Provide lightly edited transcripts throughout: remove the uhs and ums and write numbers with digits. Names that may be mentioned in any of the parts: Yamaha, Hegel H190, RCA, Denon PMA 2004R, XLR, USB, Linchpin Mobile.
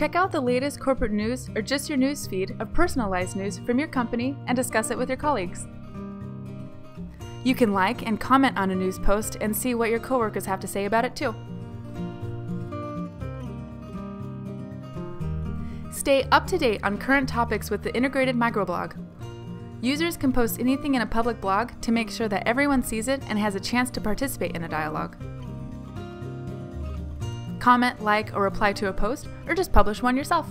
Check out the latest corporate news or just your news feed of personalized news from your company and discuss it with your colleagues. You can like and comment on a news post and see what your coworkers have to say about it too. Stay up to date on current topics with the integrated microblog. Users can post anything in a public blog to make sure that everyone sees it and has a chance to participate in the dialogue. Comment, like, or reply to a post, or just publish one yourself.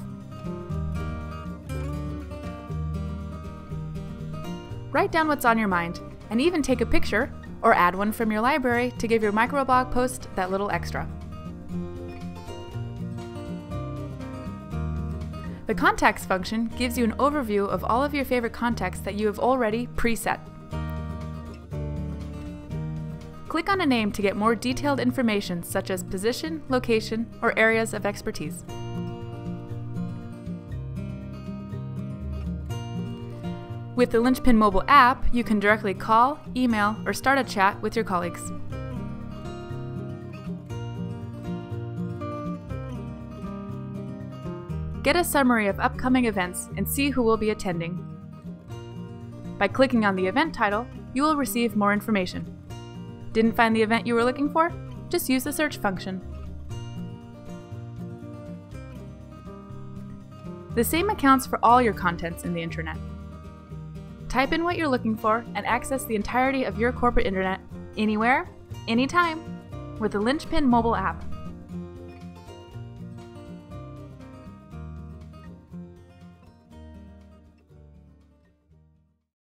Write down what's on your mind, and even take a picture or add one from your library to give your microblog post that little extra. The contacts function gives you an overview of all of your favorite contacts that you have already preset. Click on a name to get more detailed information such as position, location, or areas of expertise. With the Linchpin mobile app, you can directly call, email, or start a chat with your colleagues. Get a summary of upcoming events and see who will be attending. By clicking on the event title, you will receive more information. Didn't find the event you were looking for? Just use the search function. The same accounts for all your contents in the internet. Type in what you're looking for and access the entirety of your corporate internet anywhere, anytime with the Linchpin mobile app.